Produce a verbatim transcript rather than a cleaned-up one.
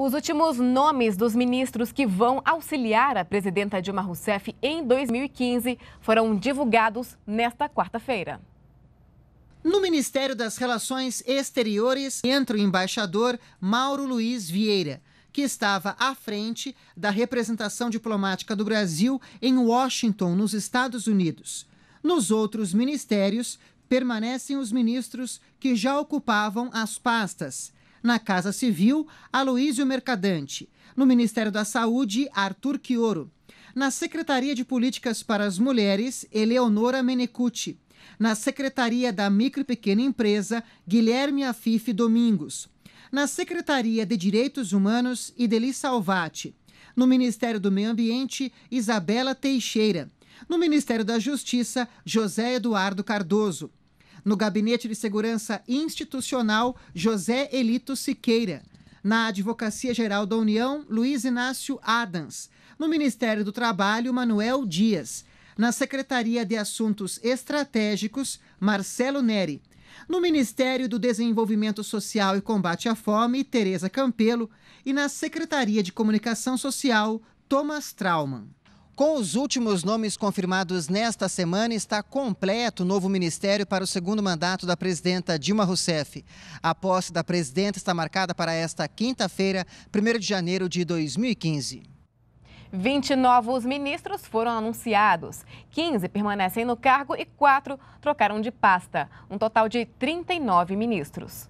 Os últimos nomes dos ministros que vão auxiliar a presidenta Dilma Rousseff em dois mil e quinze foram divulgados nesta quarta-feira. No Ministério das Relações Exteriores entra o embaixador Mauro Luiz Vieira, que estava à frente da representação diplomática do Brasil em Washington, nos Estados Unidos. Nos outros ministérios, permanecem os ministros que já ocupavam as pastas. Na Casa Civil, Aloísio Mercadante. No Ministério da Saúde, Arthur Chioro. Na Secretaria de Políticas para as Mulheres, Eleonora Menecuti. Na Secretaria da Micro e Pequena Empresa, Guilherme Afife Domingos. Na Secretaria de Direitos Humanos, Ideli Salvati. No Ministério do Meio Ambiente, Isabela Teixeira. No Ministério da Justiça, José Eduardo Cardoso. No Gabinete de Segurança Institucional, José Elito Siqueira. Na Advocacia Geral da União, Luiz Inácio Adams. No Ministério do Trabalho, Manuel Dias. Na Secretaria de Assuntos Estratégicos, Marcelo Neri. No Ministério do Desenvolvimento Social e Combate à Fome, Tereza Campelo. E na Secretaria de Comunicação Social, Thomas Traumann. Com os últimos nomes confirmados nesta semana, está completo o novo ministério para o segundo mandato da presidenta Dilma Rousseff. A posse da presidenta está marcada para esta quinta-feira, primeiro de janeiro de dois mil e quinze. vinte novos ministros foram anunciados, quinze permanecem no cargo e quatro trocaram de pasta, um total de trinta e nove ministros.